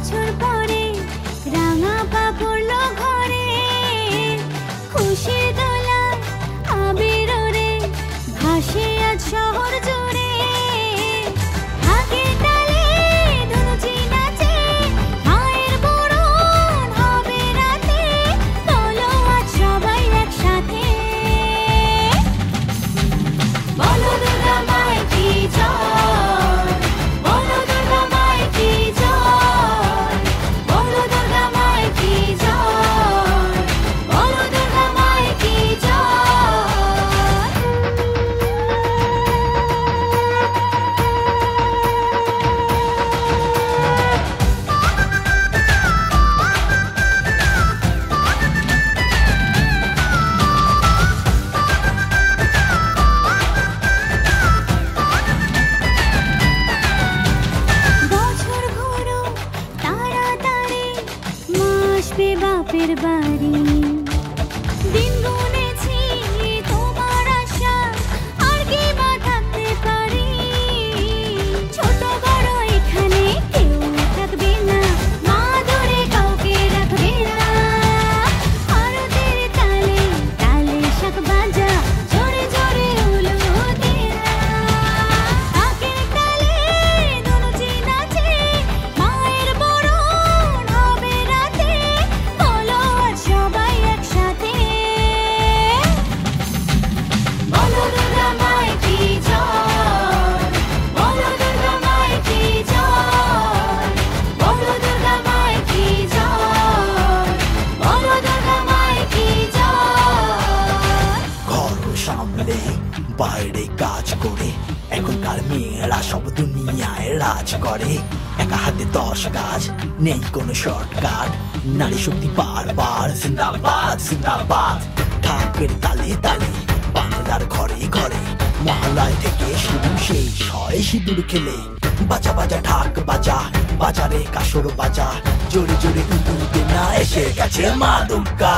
বছর পরে রাঙা পা পড়ল ঘরে, খুশির দোলা আবির রে ভাসে আজ শহর জুড়ে। বাপের বাড়ি দিন গুনেছি তোমার আশা, আর কি বা থাকতে পারি। ছোট বড় এখানে কেউ থাকবে না, মা দূরে কাউকে রাখবে না। ভারতের তালে তালে শাক বাজা জোরে জোরে উলো তেরা, আগে তালে দুলুচি নাচে মায়ের বরণ হবে রাতে। বাইরে কাজ করে এখনকার মেয়েরা সব দুনিয়ায় রাজ করে, একা হাতে 10 কাজ, নেই কোনো শর্টকাট। নারী শক্তি বারবার জিন্দাবাদ জিন্দাবাদ। ঢাকের তালে তালে বাংলার ঘরে ঘরে, মহল্লায় থেকে শুরু শেষ হয় সিঁদুর খেলে। বাজা বাজা ঢাক বাজা, বাজারে কাসর বাজা, জোরে জোরে উদুর দেনা এসে গেছে মা দুর্গা।